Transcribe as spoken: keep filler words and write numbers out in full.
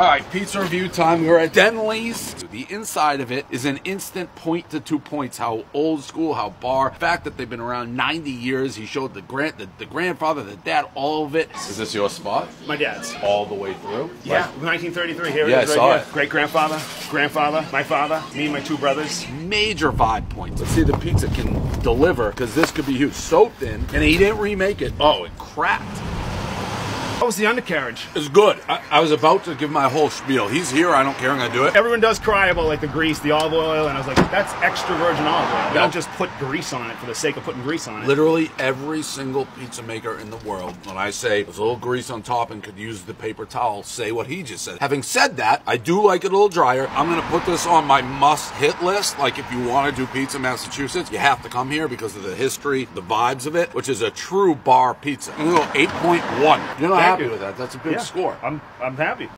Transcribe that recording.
All right, pizza review time. We're at Denley's. The inside of it is an instant point to two points. How old school, how bar. The fact that they've been around ninety years. He showed the grand, the, the grandfather, the dad, all of it. Is this your spot? My dad's. All the way through? Yeah, right. nineteen thirty-three. Here it yeah, is right here. It. Great grandfather, grandfather, my father, me and my two brothers. Major vibe points. Let's see if the pizza can deliver, because this could be huge. So thin, and he didn't remake it. Oh, it cracked. How was the undercarriage? It was good. I, I was about to give my whole spiel. He's here, I don't care, I'm gonna do it. Everyone does cry about like the grease, the olive oil, and I was like, that's extra virgin olive oil. You yeah. don't just put grease on it for the sake of putting grease on it. Literally every single pizza maker in the world, when I say there's a little grease on top and could use the paper towel, say what he just said. Having said that, I do like it a little drier. I'm gonna put this on my must-hit list. Like if you wanna do pizza in Massachusetts, you have to come here because of the history, the vibes of it, which is a true bar pizza. I'm gonna go eight point one. You know, I'm happy with that. That's a big yeah, score. I'm, I'm happy.